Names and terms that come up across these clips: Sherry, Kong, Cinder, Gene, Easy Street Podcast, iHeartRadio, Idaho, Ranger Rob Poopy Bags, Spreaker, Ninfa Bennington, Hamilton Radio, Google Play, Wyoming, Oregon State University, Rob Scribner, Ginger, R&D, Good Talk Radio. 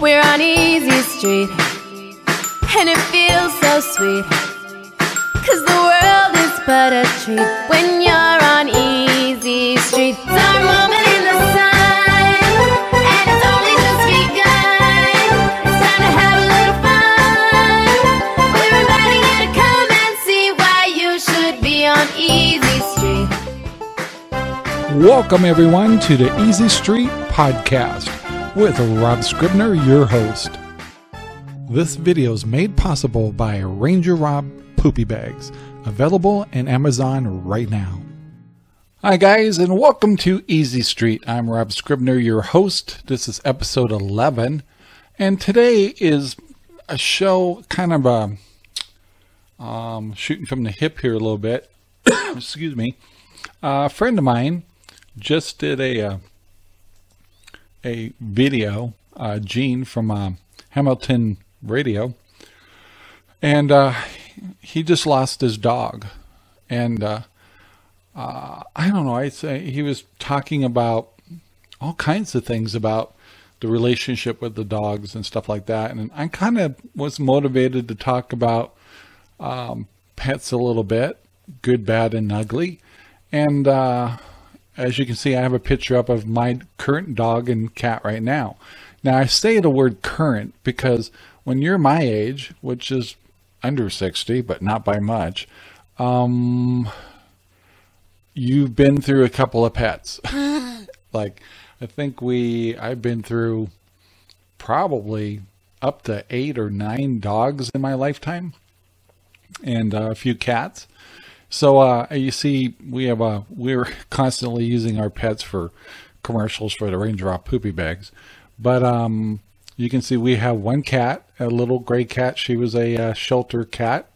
We're on Easy Street, and it feels so sweet, 'cause the world is but a treat when you're on Easy Street. It's our moment in the sun, and it's only just begun. It's time to have a little fun. We're inviting you to come and see why you should be on Easy Street. Welcome everyone to the Easy Street Podcast with Rob Scribner, your host. This video is made possible by Ranger Rob Poopy Bags, available in Amazon right now. Hi guys, and welcome to Easy Street. I'm Rob Scribner, your host. This is episode 11, and today is a show, kind of a shooting from the hip here a little bit. Excuse me. A friend of mine just did a video, Gene from Hamilton Radio, and he just lost his dog, and I don't know, I'd say he was talking about all kinds of things about the relationship with the dogs and stuff like that, and I kind of was motivated to talk about pets a little bit, good, bad, and ugly, and as you can see, I have a picture up of my current dog and cat right now. Now, I say the word current because when you're my age, which is under 60, but not by much, you've been through a couple of pets. Like, I think I've been through probably up to 8 or 9 dogs in my lifetime, and a few cats. So you see, we're constantly using our pets for commercials for the Ranger Rob Poopy Bags, but you can see we have one cat, a little gray cat. She was a shelter cat.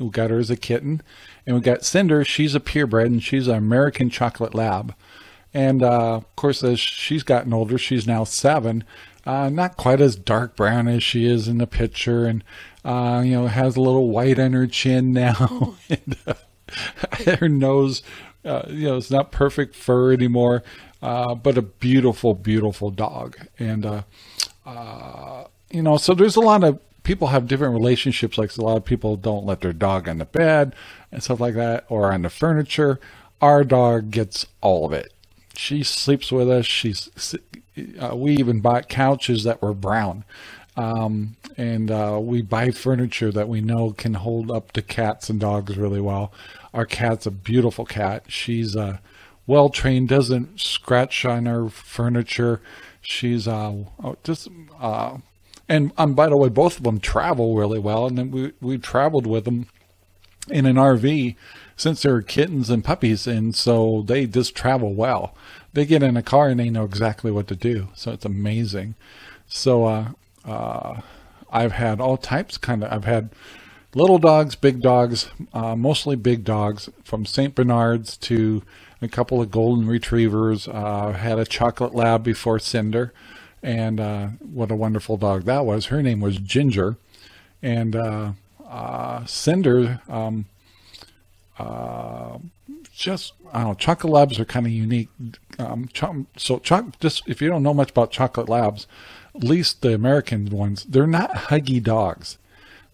We got her as a kitten, and we got Cinder. She's a purebred, and she's an American chocolate lab. And of course, as she's gotten older, she's now 7. Not quite as dark brown as she is in the picture, and you know, has a little white on her chin now. And, her nose, you know, it's not perfect fur anymore, but a beautiful, beautiful dog. And, you know, so there's a lot of people have different relationships. Like a lot of people don't let their dog on the bed and stuff like that, or on the furniture. Our dog gets all of it. She sleeps with us. We even bought couches that were brown. And we buy furniture that we know can hold up to cats and dogs really well. Our cat's a beautiful cat. She's well trained, doesn't scratch on her furniture. She's and by the way, both of them travel really well. And then we traveled with them in an RV since they're kittens and puppies, and so they just travel well. They get in a car and they know exactly what to do. So it's amazing. So I've had all types, I've had little dogs, big dogs, mostly big dogs, from St. Bernards to a couple of golden retrievers. Had a chocolate lab before Cinder, and what a wonderful dog that was. Her name was Ginger, and Cinder, just, I don't know, chocolate labs are kind of unique. Just if you don't know much about chocolate labs, at least the American ones, they're not huggy dogs.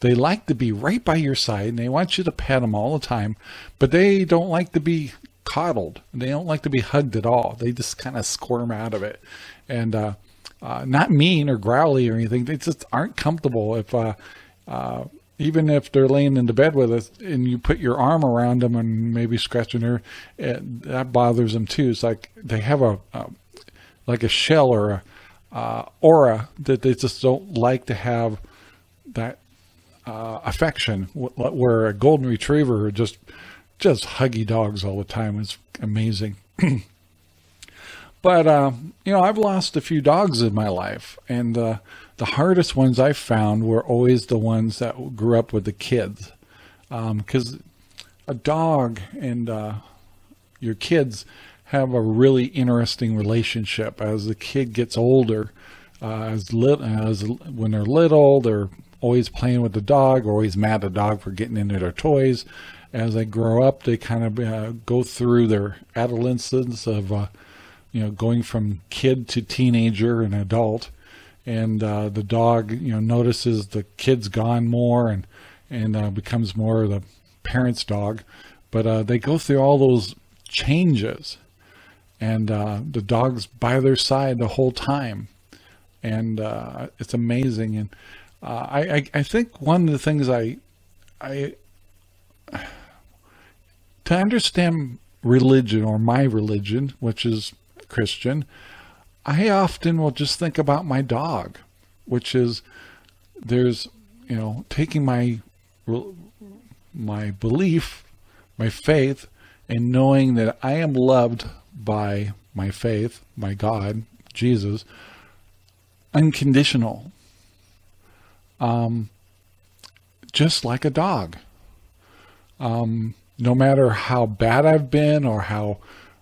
They like to be right by your side, and they want you to pet them all the time, but they don't like to be coddled. They don't like to be hugged at all. They just kind of squirm out of it, and not mean or growly or anything. They just aren't comfortable if even if they're laying in the bed with us and you put your arm around them and maybe scratching her, that bothers them too. It's like they have a shell or a aura that they just don't like to have that affection, where a golden retriever are just huggy dogs all the time. It's amazing. But you know, I've lost a few dogs in my life, and the hardest ones I found were always the ones that grew up with the kids, because a dog and your kids have a really interesting relationship. As the kid gets older, when they're little, they're always playing with the dog, or always mad at the dog for getting into their toys. As they grow up, they kind of go through their adolescence of, you know, going from kid to teenager and adult. and the dog, notices the kid's gone more and becomes more the parent's dog. But they go through all those changes, and the dog's by their side the whole time, and it's amazing. And I think one of the things to understand religion, or my religion, which is Christian, I often will just think about my dog, which is, there's, taking my belief, my faith, and knowing that I am loved by my faith, my God, Jesus, unconditional, just like a dog. No matter how bad I've been, or how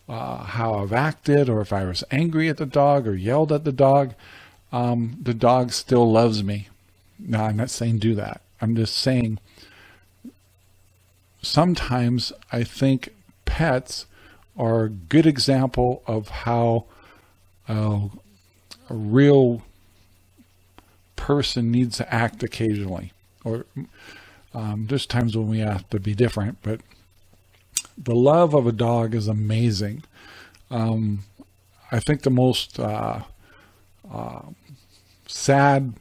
I've acted, or if I was angry at the dog or yelled at the dog still loves me. Now, I'm not saying do that. I'm just saying sometimes I think pets are a good example of how a real person needs to act occasionally. Or there's times when we have to be different, but the love of a dog is amazing. I think the most sad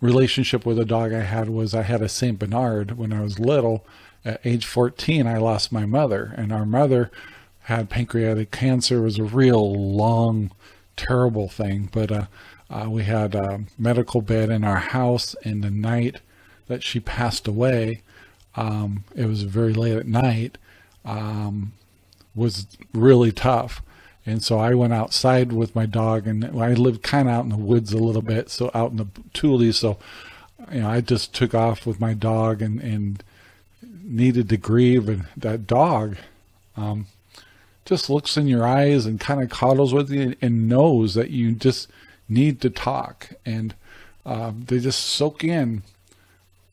relationship with a dog I had was I had a St. Bernard when I was little. At age 14, I lost my mother, and our mother had pancreatic cancer. It was a real long, terrible thing, but we had a medical bed in our house, and the night that she passed away, it was very late at night, was really tough. And so I went outside with my dog, and I lived kind of out in the woods a little bit, so out in the Tule. So, I just took off with my dog and needed to grieve. And that dog just looks in your eyes and kind of coddles with you and knows that you just need to talk. And they just soak in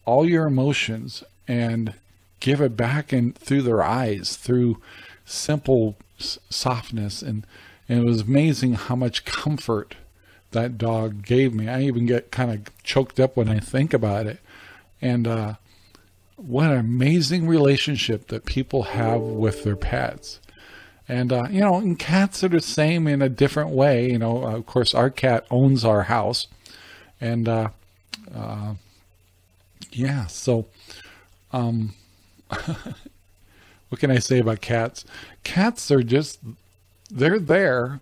all your emotions and give it back in through their eyes, through simple softness. And it was amazing how much comfort that dog gave me. I even get kind of choked up when I think about it. And what an amazing relationship that people have with their pets. And, and cats are the same in a different way. Of course, our cat owns our house. And, yeah, so what can I say about cats? Cats are just, they're there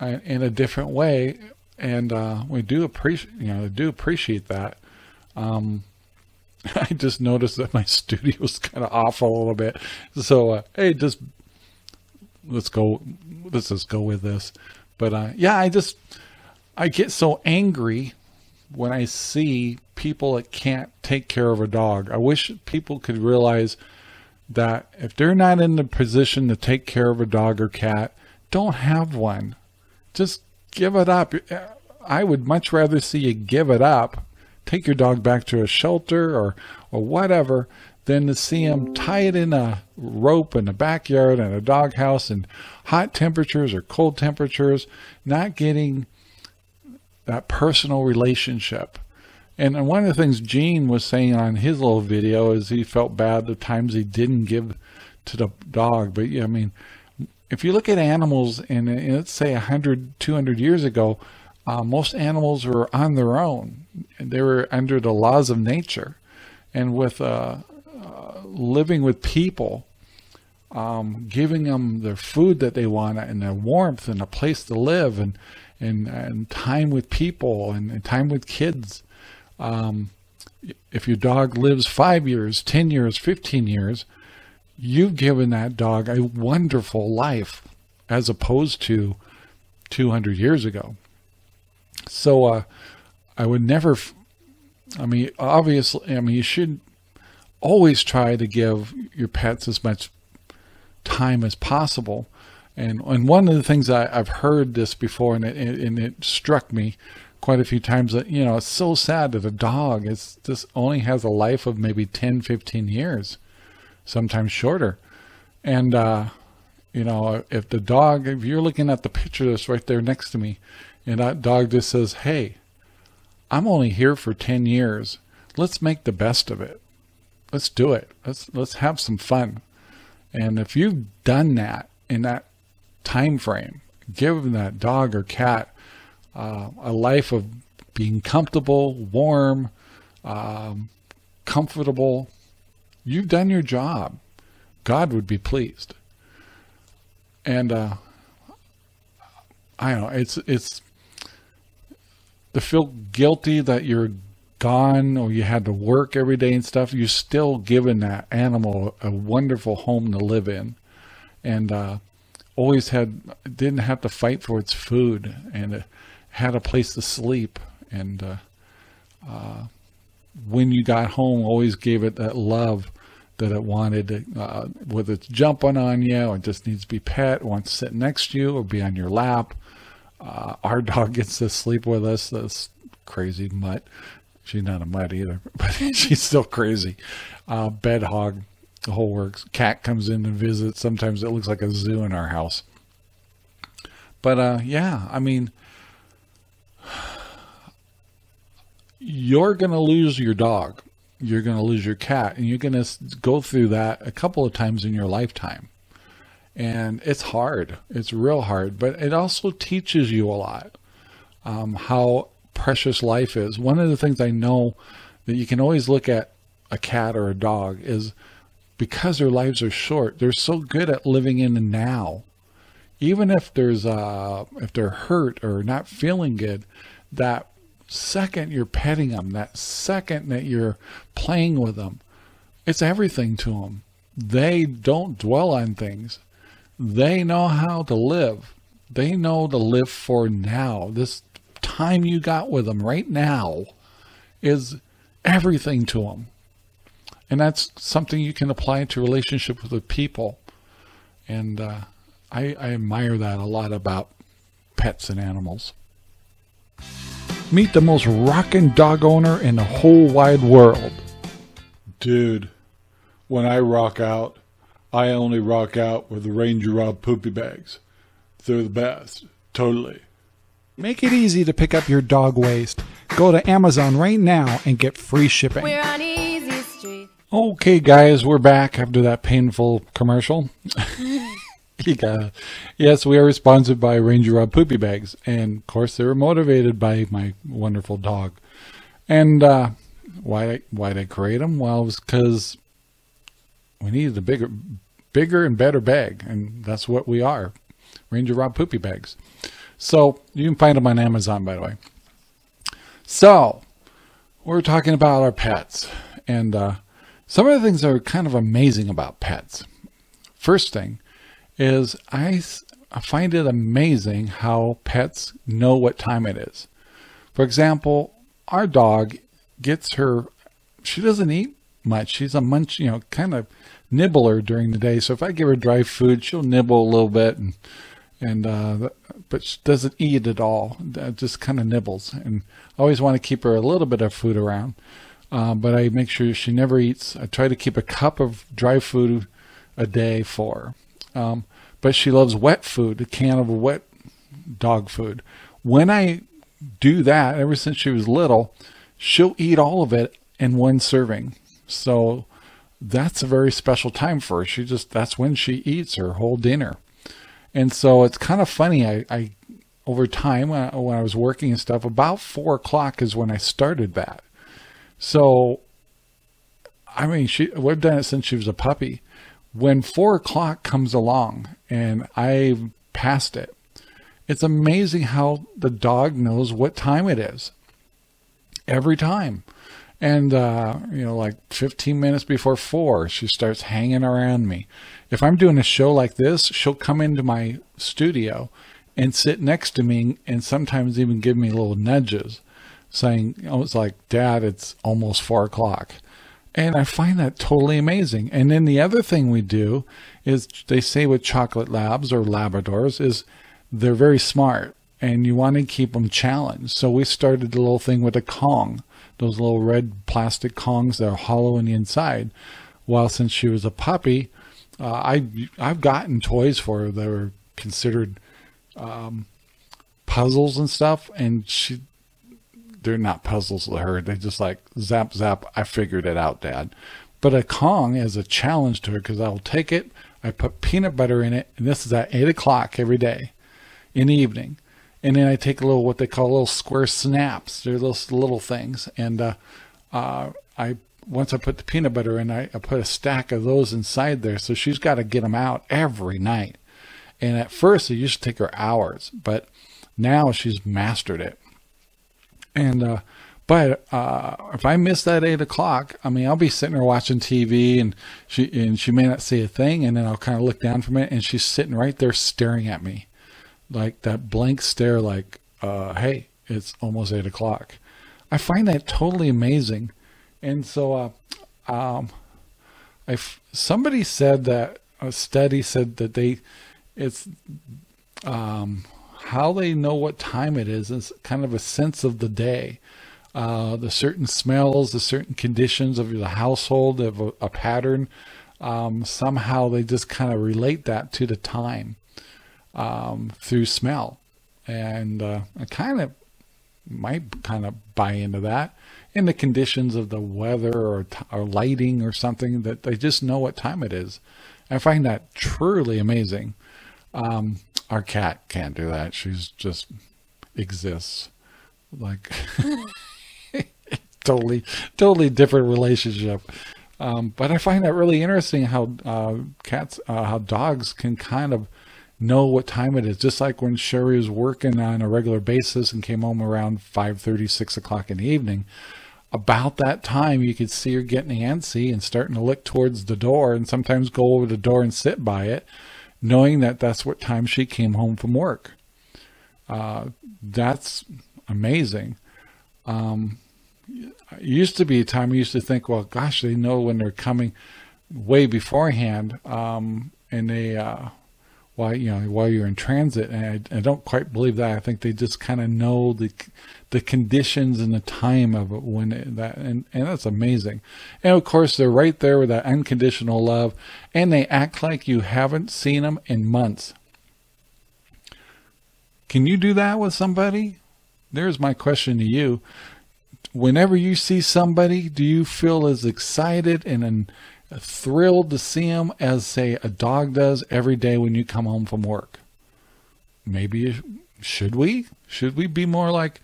in a different way, and we do appreciate, that. I just noticed that my studio's kind of awful a little bit, so hey, just let's just go with this. But yeah, I get so angry when I see people that can't take care of a dog. I wish people could realize that if they're not in the position to take care of a dog or cat, don't have one. Just give it up. I would much rather see you give it up, take your dog back to a shelter or whatever, than to see him tie it in a rope in the backyard in a doghouse in hot temperatures or cold temperatures, not getting that personal relationship. And one of the things Gene was saying on his little video is he felt bad the times he didn't give to the dog. But yeah, I mean, if you look at animals, and let's say 100, 200 years ago, most animals were on their own. They were under the laws of nature. And with living with people, giving them their food that they want, and their warmth, and a place to live, and time with people, and time with kids. If your dog lives 5 years, 10 years, 15 years, you've given that dog a wonderful life, as opposed to 200 years ago. So, I would never, you should always try to give your pets as much time as possible. And one of the things I've heard this before, and it struck me quite a few times, that it's so sad that a dog just only has a life of maybe 10-15 years, sometimes shorter. And if you're looking at the picture that's right there next to me, and that dog just says, "Hey, I'm only here for 10 years. Let's make the best of it. Let's do it. Let's have some fun. And if you've done that in that time frame, give that dog or cat a life of being comfortable, warm, comfortable, you've done your job. God would be pleased. And I don't know, it's to feel guilty that you're gone or you had to work every day and stuff. You're still giving that animal a wonderful home to live in, and always didn't have to fight for its food, and it had a place to sleep, and when you got home, always gave it that love that it wanted, whether it's jumping on you or just needs to be pet, wants to sit next to you or be on your lap. Our dog gets to sleep with us, this crazy mutt. She's not a mutt either, but she's still crazy. Bed hog, the whole works. Cat comes in and visits. Sometimes it looks like a zoo in our house. But yeah, I mean, you're going to lose your dog. You're going to lose your cat, and you're going to go through that a couple of times in your lifetime. And it's hard. It's real hard, but it also teaches you a lot, how precious life is. One of the things I know that you can always look at a cat or a dog is because their lives are short, they're so good at living in the now. Even if if they're hurt or not feeling good, that second you're petting them, that second that you're playing with them, it's everything to them. They don't dwell on things. They know how to live. They know to live for now. This time you got with them right now is everything to them. And that's something you can apply to relationship with the people. And I admire that a lot about pets and animals. Meet the most rockin' dog owner in the whole wide world. Dude, when I rock out, I only rock out with the Ranger Rob Poopy Bags. They're the best. Totally. Make it easy to pick up your dog waste. Go to Amazon right now and get free shipping. We're on Easy Street. Okay, guys, we're back after that painful commercial. Yes, we are sponsored by Ranger Rob Poopy Bags, and of course they were motivated by my wonderful dog. And why'd I create them? Well, it was because we needed a bigger and better bag, and that's what we are, Ranger Rob Poopy Bags. So you can find them on Amazon, by the way. So we're talking about our pets, and some of the things that are kind of amazing about pets. First thing is I find it amazing how pets know what time it is. For example, our dog gets she doesn't eat much. She's a munch, kind of nibbler during the day. So if I give her dry food, she'll nibble a little bit, but she doesn't eat at all. Just kind of nibbles. And I always want to keep her a little bit of food around, but I make sure she never eats. I try to keep a cup of dry food a day for her. But she loves wet food, a can of wet dog food. When I do that, ever since she was little, she'll eat all of it in one serving. So that's a very special time for her. That's when she eats her whole dinner. And so it's kind of funny. I over time, when I was working and stuff, about 4 o'clock is when I started that. So, I mean, we've done it since she was a puppy. When 4 o'clock comes along and I've passed it, it's amazing how the dog knows what time it is every time. And, like 15 minutes before 4, she starts hanging around me. If I'm doing a show like this, she'll come into my studio and sit next to me and sometimes even give me little nudges saying, it's like, Dad, it's almost 4 o'clock. And I find that totally amazing. And then the other thing we do is they say with chocolate labs or Labradors is they're very smart and you want to keep them challenged. So we started a little thing with a Kong, those little red plastic Kongs that are hollow on the inside. Well, since she was a puppy, I've gotten toys for her that were considered puzzles and stuff. And she they're not puzzles to the herd. They just like, zap, zap, I figured it out, Dad. But a Kong is a challenge to her, because I'll take it, I put peanut butter in it, and this is at 8 o'clock every day in the evening. And then I take a little, what they call little square snaps. They're little things. And once I put the peanut butter in, I put a stack of those inside there. So she's got to get them out every night. And at first, it used to take her hours. But now she's mastered it. And if I miss that 8 o'clock, I mean, I'll be sitting there watching TV, and she may not see a thing. And then I'll kind of look down from it, and she's sitting right there staring at me. Like that blank stare, like, hey, it's almost 8 o'clock. I find that totally amazing. And so somebody said that, a study said that how they know what time it is kind of a sense of the day. The certain smells, the certain conditions of the household, of a pattern, somehow they just kind of relate that to the time. Through smell. And I might kind of buy into that, in the conditions of the weather or lighting or something, that they just know what time it is. I find that truly amazing. Our cat can't do that. She's just exists like totally different relationship. But I find that really interesting how how dogs can kind of know what time it is. Just like when Sherry was working on a regular basis and came home around 5:30, 6 o'clock in the evening, about that time you could see her getting antsy and starting to look towards the door, and sometimes go over the door and sit by it, knowing that that's what time she came home from work. That's amazing. It used to be a time we used to think, well, gosh, they know when they're coming way beforehand, and they while you're in transit. And I don't quite believe that. I think they just kind of know the conditions and the time of it when and that's amazing. And of course, they're right there with that unconditional love, and they act like you haven't seen them in months. Can you do that with somebody? There's my question to you. Whenever you see somebody, do you feel as excited and thrilled to see him as, say, a dog does every day when you come home from work? Maybe should we be more like,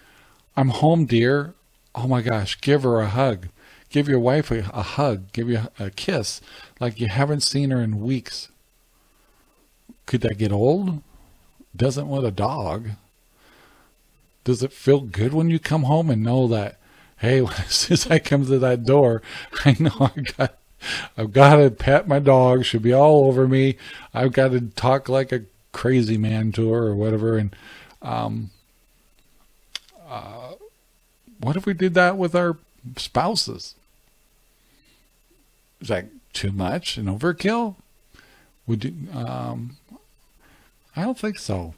I'm home, dear. Oh my gosh, give her a hug. Give your wife a hug. Give you a kiss like you haven't seen her in weeks. Could that get old? Doesn't with a dog. Does it feel good when you come home and know that, hey, as soon as I come to that door, I know I've got to pet my dog. She'll be all over me. I've got to talk like a crazy man to her or whatever. And what if we did that with our spouses? Is that too much? An overkill? Would you, I don't think so.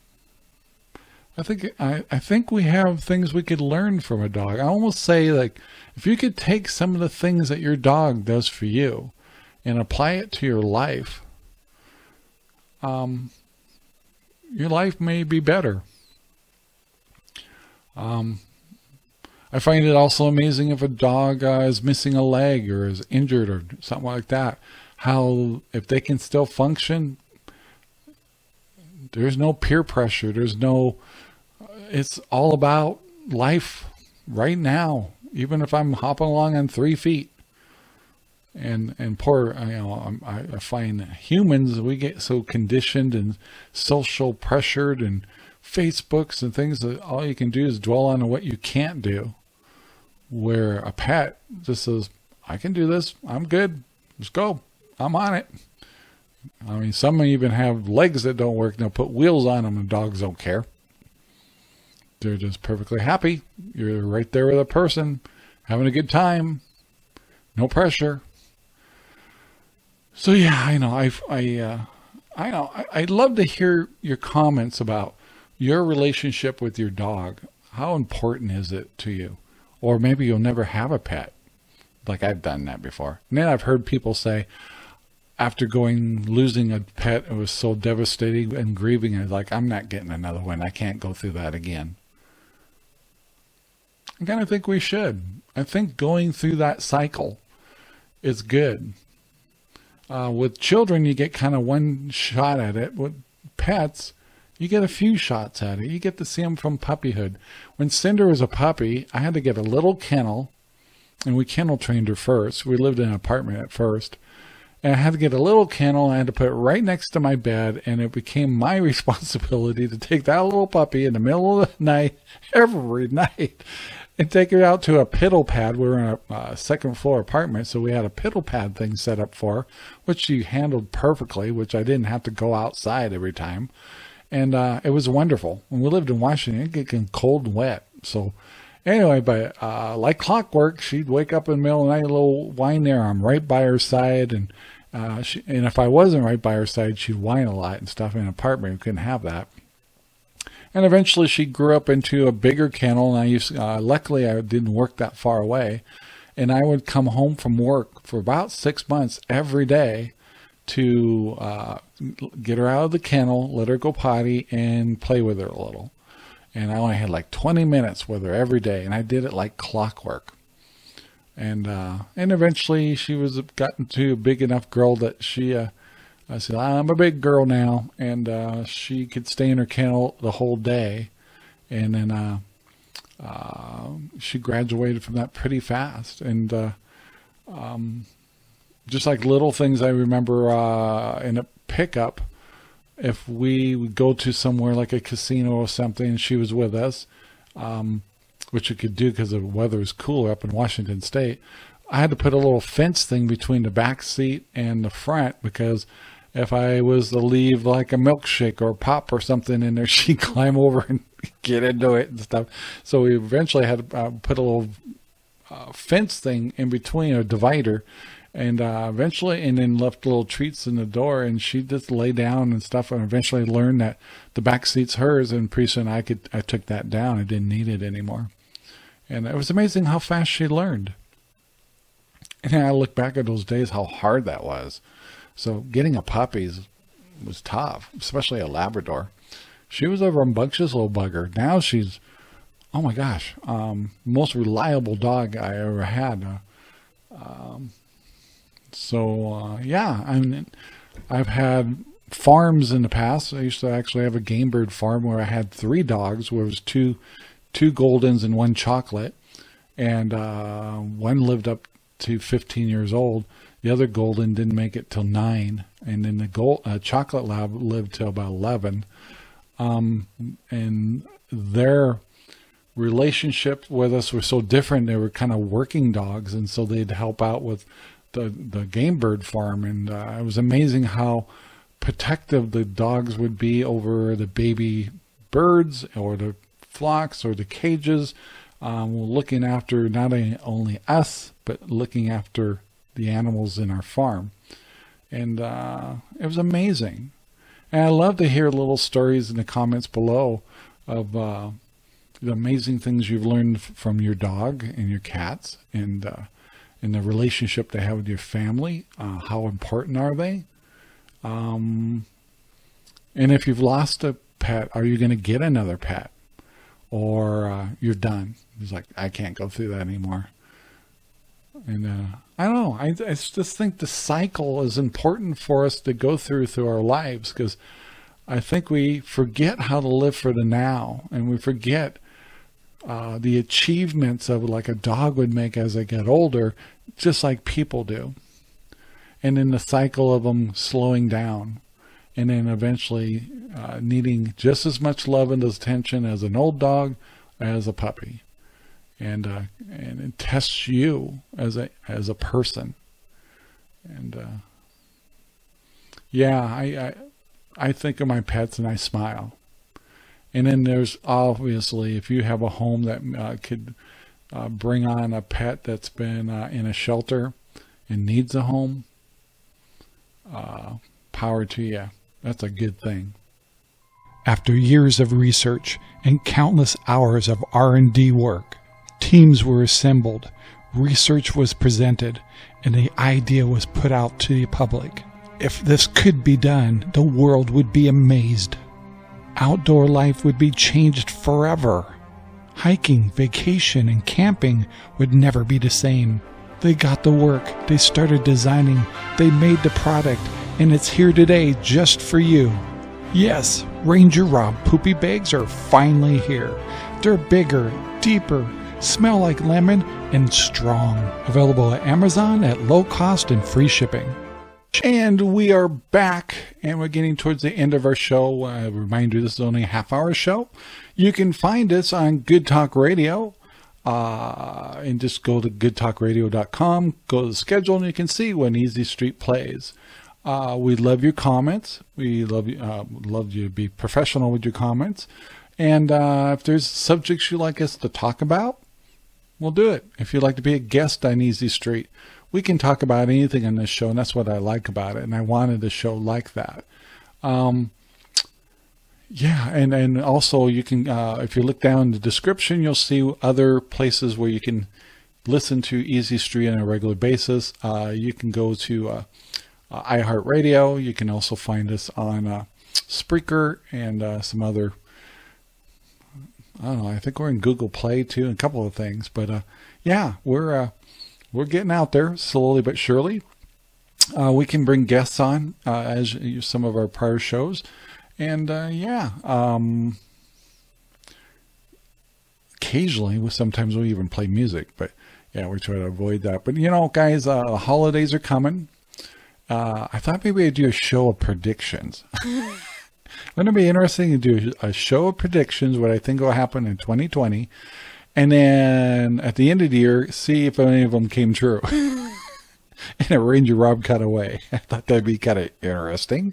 I think we have things we could learn from a dog. I almost say, like, if you could take some of the things that your dog does for you and apply it to your life, your life may be better. I find it also amazing if a dog is missing a leg or is injured or something like that, how if they can still function, there's no peer pressure. There's no, it's all about life right now. Even if I'm hopping along on 3 feet, and poor, you know, I find that humans, we get so conditioned and social pressured and Facebooks and things that all you can do is dwell on what you can't do. Where a pet just says, I can do this. I'm good. Let's go. I'm on it. I mean, some even have legs that don't work. They'll put wheels on them, and dogs don't care. They're just perfectly happy. You're right there with a person, having a good time, no pressure. So yeah, I know. I know. I'd love to hear your comments about your relationship with your dog. How important is it to you? Or maybe you'll never have a pet. Like I've done that before. And then I've heard people say, after losing a pet, it was so devastating and grieving. I was like, I'm not getting another one. I can't go through that again. I kind of think we should. I think going through that cycle is good. With children, you get kind of one shot at it. With pets, you get a few shots at it. You get to see them from puppyhood. When Cinder was a puppy, I had to get a little kennel, and we kennel trained her first. We lived in an apartment at first. And I had to get a little kennel, and I had to put it right next to my bed, and it became my responsibility to take that little puppy in the middle of the night, every night, and take her out to a piddle pad. We were in a second floor apartment, so we had a piddle pad thing set up for her, which she handled perfectly, which I didn't have to go outside every time. And it was wonderful. When we lived in Washington, it was getting cold and wet. So anyway, but like clockwork, she'd wake up in the middle of the night, a little whine there. I'm right by her side, and if I wasn't right by her side, she'd whine a lot and stuff. In an apartment, we couldn't have that. And eventually, she grew up into a bigger kennel, and I used. Luckily, I didn't work that far away, and I would come home from work for about 6 months every day to get her out of the kennel, let her go potty, and play with her a little. And I only had like 20 minutes with her every day, and I did it like clockwork. And eventually she was gotten to a big enough girl that she, I said, I'm a big girl now, and she could stay in her kennel the whole day. And then she graduated from that pretty fast. And just like little things, I remember in a pickup. If we would go to somewhere like a casino or something, and she was with us, which you could do because the weather is cooler up in Washington State, I had to put a little fence thing between the back seat and the front, because if I was to leave like a milkshake or a pop or something in there, she'd climb over and get into it and stuff. So we eventually had to put a little fence thing in between, a divider. And eventually, and then left little treats in the door, and she just lay down and stuff, and eventually learned that the back seat's hers, and pretty soon I took that down. I didn't need it anymore. And it was amazing how fast she learned. And I look back at those days, how hard that was. So getting a puppy was tough, especially a Labrador. She was a rambunctious little bugger. Now she's, oh my gosh, most reliable dog I ever had. Yeah, I've had farms in the past. I used to actually have a game bird farm where I had 3 dogs, where it was two Goldens and 1 Chocolate. And one lived up to 15 years old. The other Golden didn't make it till 9. And then the Chocolate Lab lived till about 11. And their relationship with us was so different. They were kind of working dogs, and so they'd help out with the game bird farm, and it was amazing how protective the dogs would be over the baby birds or the flocks or the cages, looking after not only us, but looking after the animals in our farm. And it was amazing. And I love to hear little stories in the comments below of the amazing things you've learned from your dog and your cats, and the relationship they have with your family, how important are they? And if you've lost a pet, are you going to get another pet? Or you're done. It's like, I can't go through that anymore. And I don't know. I just think the cycle is important for us to go through our lives, because I think we forget how to live for the now, and we forget the achievements of like a dog would make as they get older, just like people do. And then the cycle of them slowing down, and then eventually needing just as much love and attention as an old dog, as a puppy. And it tests you as a person. And yeah, I think of my pets and I smile. And then there's obviously, if you have a home that could bring on a pet that's been in a shelter and needs a home, power to you. That's a good thing. After years of research and countless hours of R&D work, teams were assembled, research was presented, and the idea was put out to the public. If this could be done, the world would be amazed. Outdoor life would be changed forever. Hiking, vacation, and camping would never be the same. They got the work, they started designing, they made the product, and it's here today just for you. Yes, Ranger Rob Poopy Bags are finally here. They're bigger, deeper, smell like lemon, and strong. Available at Amazon at low cost and free shipping. And we are back, and we're getting towards the end of our show. I remind you, this is only a half-hour show. You can find us on Good Talk Radio, and just go to goodtalkradio.com, go to the schedule, and you can see when Easy Street plays. We love your comments. We love you to be professional with your comments. And if there's subjects you'd like us to talk about, we'll do it. If you'd like to be a guest on Easy Street, we can talk about anything on this show, and that's what I like about it, and I wanted a show like that. Yeah, and also you can, if you look down in the description, you'll see other places where you can listen to Easy Street on a regular basis. You can go to iHeartRadio. You can also find us on Spreaker and some other, I don't know, I think we're in Google Play too, and a couple of things. But yeah, we're getting out there slowly but surely. We can bring guests on as some of our prior shows. And yeah, occasionally, sometimes we even play music. But yeah, we try to avoid that. But you know, guys, the holidays are coming. I thought maybe I'd do a show of predictions. Wouldn't it be interesting to do a show of predictions, what I think will happen in 2020. And then at the end of the year, see if any of them came true. And a Ranger Rob cut away. I thought that'd be kind of interesting.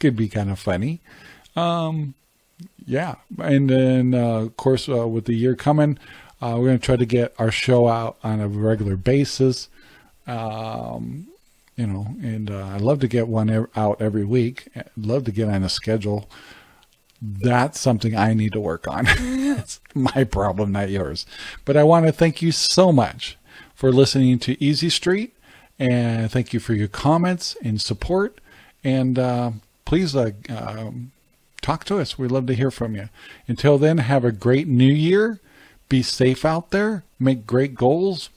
Could be kind of funny. Yeah. And then, of course, with the year coming, we're going to try to get our show out on a regular basis. You know, and I'd love to get one out every week. I'd love to get on a schedule. That's something I need to work on. It's my problem, not yours. But I want to thank you so much for listening to Easy Street, and thank you for your comments and support. And please talk to us. We'd love to hear from you. Until then, have a great new year. Be safe out there. Make great goals.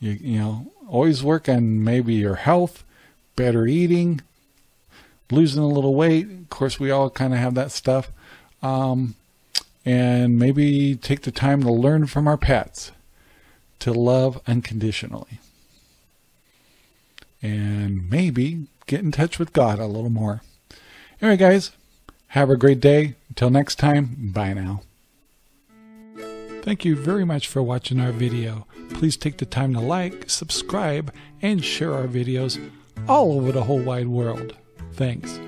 You know, always work on maybe your health, better eating, losing a little weight. Of course, we all kind of have that stuff. And maybe take the time to learn from our pets to love unconditionally. And maybe get in touch with God a little more. Anyway, guys, have a great day. Until next time, bye now. Thank you very much for watching our video. Please take the time to like, subscribe, and share our videos all over the whole wide world. Thanks.